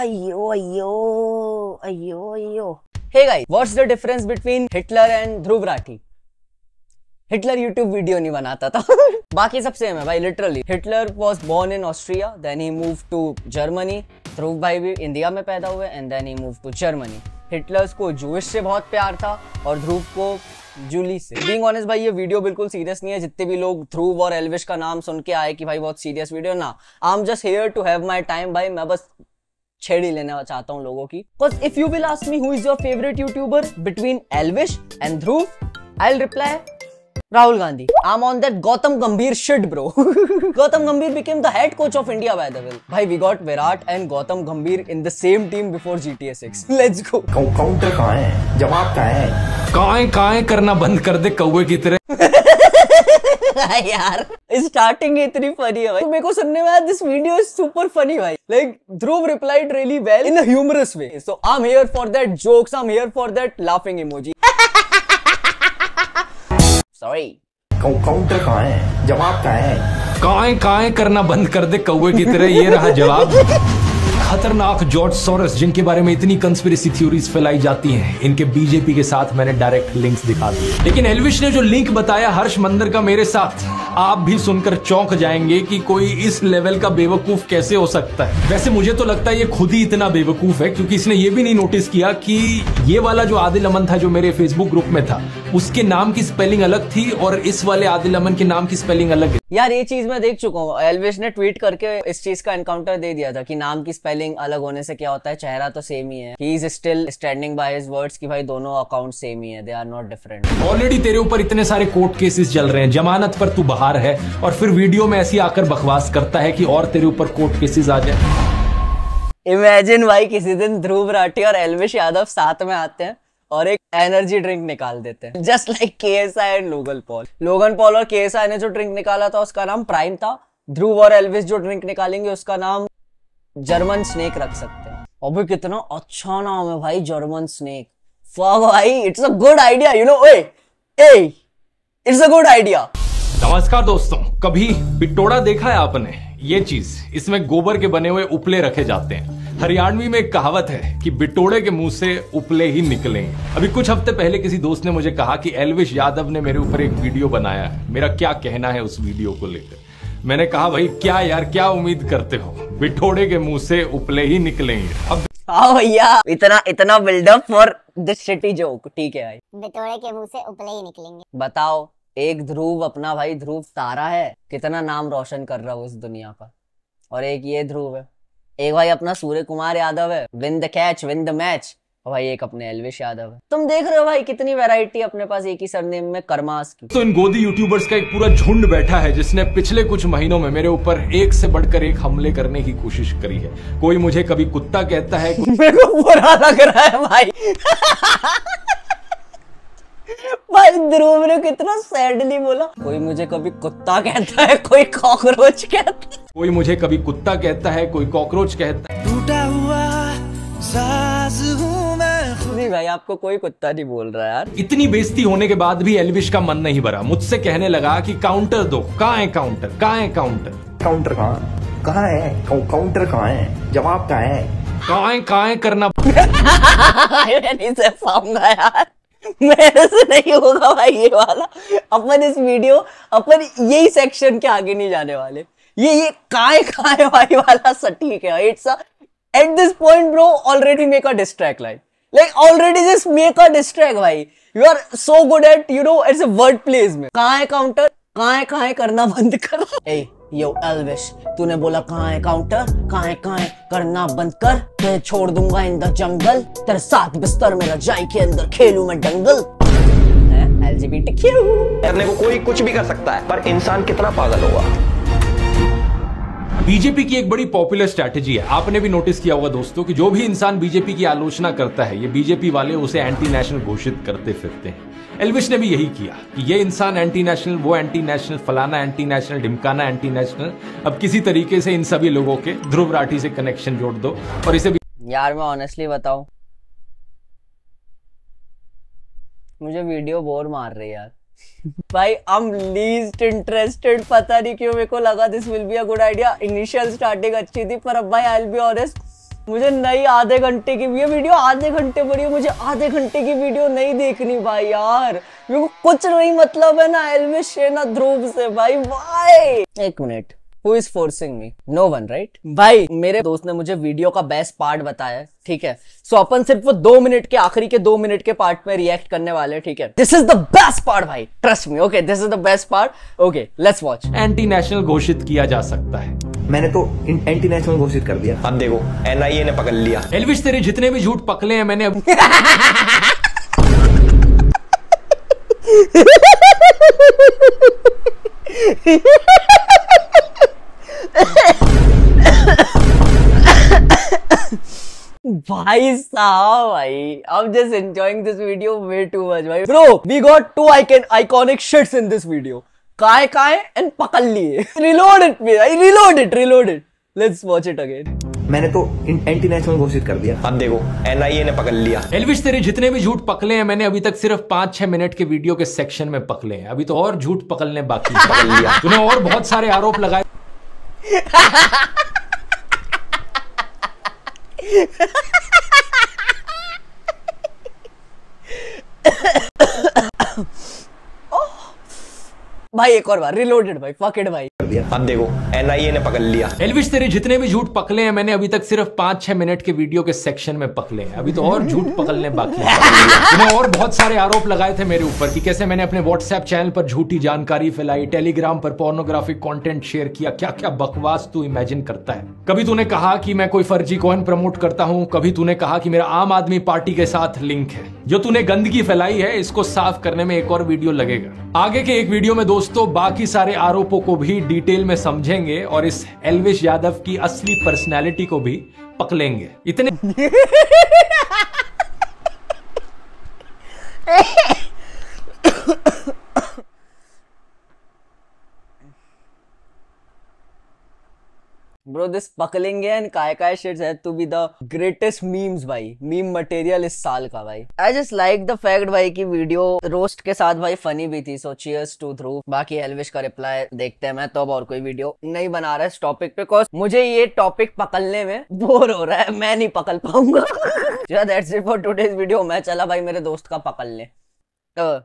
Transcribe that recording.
अयो अयो अयो अयो। Hey guys, what's the difference between Hitler and Dhruv Rathee? Hitler YouTube video नहीं बनाता था बाकी सब सेम है भाई, literally. Hitler was born in Austria, then he move to Germany. Dhruv भाई भी इंडिया में पैदा हुए and then he move to Germany. Hitler को जूइश से बहुत प्यार था और ध्रुव को जूली से। बीइंग ऑनेस्ट भाई, ये वीडियो बिल्कुल सीरियस नहीं है। जितने भी लोग ध्रुव और एल्विश का नाम सुन के आए कि भाई बहुत सीरियस वीडियो, ना, I am just here to have my time भाई। मैं बस छेड़ी लेना चाहता हूँ लोगों की। Because if you will ask me who is your favourite YouTuber between Elvish and Dhruv, I will reply Rahul Gandhi. I'm on that Gautam Gambhir shit, bro. Gautam Gambhir became the head coach of India, by the way. Bhai, we got Virat and Gautam Gambhir in the same team before GTA 6. Let's go. Counter कहाँ है? जवाब कहाँ है? कहाँ है करना बंद कर दे कौवे की तरह। यार, starting इतनी funny है भाई। मेरे को सुनने में आया this video is super funny भाई. Like Dhruv replied really well in a humorous way. So I'm here for that jokes. I'm here for that laughing emoji. Sorry. Counter कहाँ है? जवाब कहाँ है? कहाँ करना बंद कर दे कौवे की तरह। ये रहा जवाब। खतरनाक जॉर्ज सोरस, जिनके बारे में इतनी कंस्पिरेसी थ्योरीज फैलाई जाती हैं, इनके बीजेपी के साथ मैंने डायरेक्ट लिंक्स दिखा दिए। लेकिन एल्विश ने जो लिंक बताया हर्ष मंदर का मेरे साथ, आप भी सुनकर चौंक जाएंगे कि कोई इस लेवल का बेवकूफ कैसे हो सकता है। वैसे मुझे तो लगता है ये खुद ही इतना बेवकूफ है, क्योंकि इसने ये भी नहीं नोटिस किया कि ये वाला जो आदिल अमन था जो मेरे फेसबुक ग्रुप में था, उसके नाम की स्पेलिंग अलग थी और इस वाले आदिल अमन के नाम की स्पेलिंग अलग है। यार ये चीज मैं देख चुका हूँ, एल्विश ने ट्वीट करके इस चीज का एनकाउंटर दे दिया था कि नाम की स्पेलिंग अलग होने से क्या होता है, चेहरा तो सेम ही है। He is still standing by his words कि भाई दोनों अकाउंट सेम ही है, they are not different. Already तेरे ऊपर इतने सारे कोर्ट केसेस चल रहे हैं, जमानत पर तू बाहर है और फिर वीडियो में ऐसी आकर बकवास करता है कि और तेरे ऊपर कोर्ट केसेस आ जाए। इमेजिन भाई, किसी दिन ध्रुव राठी और एल्विश यादव साथ में आते हैं और एक एनर्जी ड्रिंक निकाल देते हैं, just like KSI and Logan Paul. Logan Paul और KSI ने जो ड्रिंक निकाला था उसका नाम प्राइम था। ध्रुव और एल्विश जो ड्रिंक निकालेंगे उसका नाम जर्मन स्नेक रख सकते हैं। अभी कितना अच्छा नाम है भाई, जर्मन स्नेक। वाह भाई, it's a good idea, you know. ए इट्स अ गुड आइडिया। नमस्कार दोस्तों, कभी पिटोड़ा देखा है आपने? ये चीज, इसमें गोबर के बने हुए उपले रखे जाते हैं। हरियाणवी में एक कहावत है कि बिटोड़े के मुंह से उपले ही निकलेंगे। अभी कुछ हफ्ते पहले किसी दोस्त ने मुझे कहा कि एल्विश यादव ने मेरे ऊपर एक वीडियो बनाया है, मेरा क्या कहना है उस वीडियो को लेकर। मैंने कहा भाई क्या यार, क्या उम्मीद करते हो, बिटोड़े के मुंह से उपले ही निकलेंगे। अब हाँ भैया, इतना buildup for this shitty joke, ठीक है भाई। बिटोड़े के मुंह से उपले ही निकलेंगे। बताओ, एक ध्रुव अपना भाई, ध्रुव तारा है, कितना नाम रोशन कर रहा है उस दुनिया पर, और एक ये ध्रुव है। एक भाई अपना सूर्य कुमार यादव है, win the catch win the match, और भाई एक अपने एल्विश यादव है। तुम देख रहे हो भाई कितनी वैरायटी अपने पास एक ही सरनेम में, कर्मास की। तो इन गोदी यूट्यूबर्स का एक पूरा झुंड बैठा है जिसने पिछले कुछ महीनों में मेरे ऊपर एक से बढ़कर एक हमले करने की कोशिश करी है। कोई मुझे कभी कुत्ता कहता है। मेरे को बुरा लग रहा है भाई। भाई ध्रुव ने कितना सैडली बोला, कोई मुझे कभी कुत्ता कहता है, कोई कॉकरोच कहता है। कोई मुझे कभी कुत्ता कहता है, कोई कॉकरोच कहता है। टूटा हुआ सास हूं मैं। नहीं भाई, आपको कोई कुत्ता नहीं बोल रहा यार। इतनी बेइज्जती होने के बाद भी एल्विश का मन नहीं भरा, मुझसे कहने लगा कि काउंटर दो। कहाँ है काउंटर? कहाँ है काउंटर? काउंटर कहाँ है? काउंटर कहाँ है? जवाब कहाँ है? कहाँ करना नहीं सह पाऊंगा यार, मेरे से नहीं होगा भाई ये वाला। अपन इस वीडियो, अपन यही सेक्शन के आगे नहीं जाने वाले। ये काए भाई वाला सटीक है। It's at this point bro already make a distract like already just make a distract भाई। You are so good at, you know, it's word place में। काए काउंटर, काए करना बंद कर। ए यो एल्विश, तूने बोला काए काउंटर, काए करना बंद कर। मैं छोड़ दूंगा इन द जंगल, तेरे साथ बिस्तर मेरा जाई के अंदर खेलूं मैं दंगल। LGBTQ करने को कोई कुछ भी कर सकता है, पर इंसान कितना पागल होगा। बीजेपी की एक बड़ी पॉपुलर स्ट्रैटेजी है, आपने भी नोटिस किया होगा दोस्तों, कि जो भी इंसान बीजेपी की आलोचना करता है, ये बीजेपी वाले उसे एंटी नेशनल घोषित करते फिरते हैं। एल्विश ने भी यही किया कि ये इंसान एंटी नेशनल, वो एंटी नेशनल, फलाना एंटी नेशनल, ढिमकाना एंटी नेशनल। अब किसी तरीके से इन सभी लोगों के ध्रुव राठी से कनेक्शन जोड़ दो और इसे भी। यार मैं ऑनेस्टली बताऊं, मुझे वीडियो बोर मार रही है यार। भाई आई एम लीस्ट इंटरेस्टेड, पता नहीं क्यों मेरे को लगा this will be a good idea. Initial starting अच्छी थी, पर अब भाई आई विल बी ऑनेस्ट, मुझे नई आधे घंटे की ये वीडियो आधे घंटे पड़ी है, मुझे आधे घंटे की वीडियो नहीं देखनी भाई यार, मेरे को कुछ नहीं मतलब है ना एल्विश है ना ध्रुव से भाई। भाई एक minute, Who is forcing me? No one, right? भाई मेरे दोस्त ने मुझे वीडियो का बेस्ट पार्ट बताया है, ठीक है। सो अपन सिर्फ वो 2 मिनट के आखिरी के 2 मिनट के पार्ट में रिएक्ट करने वाले हैं, ठीक है। This is the best part भाई, trust me, okay this is the best part, okay let's watch. Anti national घोषित किया जा सकता है, मैंने तो एंटी नेशनल घोषित कर दिया, अब देखो NIA ने पकड़ लिया। एल्विश तेरे जितने भी झूठ पकड़े हैं मैंने अब भाई साहब भाई I'm just enjoying this video way too much भाई। Bro, we got 2 iconic shits in this video. काय and पकड़ लिए। Reload it me, reload it. Let's watch it again. मैंने तो एंटी नेशनल घोषित कर दिया, अब देखो NIA ने पकड़ लिया। एल्विश तेरे जितने भी झूठ पकड़े हैं मैंने अभी तक सिर्फ 5-6 मिनट के वीडियो के सेक्शन में पकड़े हैं, अभी तो और झूठ पकड़ने बाकी पकड़ लिया। तूने और बहुत सारे आरोप लगाए। भाई एक और बार रिलोडेड भाई, पकड़ भाई, अब देखो NIA ने पकड़ लिया। एल्विश तेरे जितने भी झूठ पकड़े हैं मैंने अभी तक सिर्फ 5-6 मिनट के वीडियो के सेक्शन में पकड़े हैं, अभी तो और झूठ पकड़ने बाकी है। मैंने और बहुत सारे आरोप लगाए थे मेरे ऊपर कि कैसे मैंने अपने व्हाट्सएप चैनल पर झूठी जानकारी फैलाई, टेलीग्राम पर पोर्नोग्राफिक कंटेंट शेयर किया, क्या क्या बकवास तू इमेजिन करता है। कभी तूने कहा कि मैं कोई फर्जी कॉइन प्रमोट करता हूँ, कभी तूने कहा कि मेरा आम आदमी पार्टी के साथ लिंक है। जो तूने गंदगी फैलाई है इसको साफ करने में एक और वीडियो लगेगा। आगे के एक वीडियो में दोस्तों बाकी सारे आरोपों को भी डिटेल में समझेंगे और इस एल्विश यादव की असली पर्सनालिटी को भी पकड़ेंगे। इतने Bro, this पकड़ेंगे एंड काय shits है to be the greatest memes भाई, meme material इस साल का भाई। I just like the fact भाई कि वीडियो रोस्ट के साथ भाई फनी भी थी, so cheers to Dhruv। बाकी एल्विश का रिप्लाई देखते हैं, मैं तो अब और कोई वीडियो नहीं बना रहा इस टॉपिक पे, बिकॉज मुझे ये टॉपिक पकड़ने में बोर हो रहा है, मैं नहीं पकड़ पाऊंगा। That's it for today's video, मैं चला भाई मेरे दोस्त का पकड़ ले।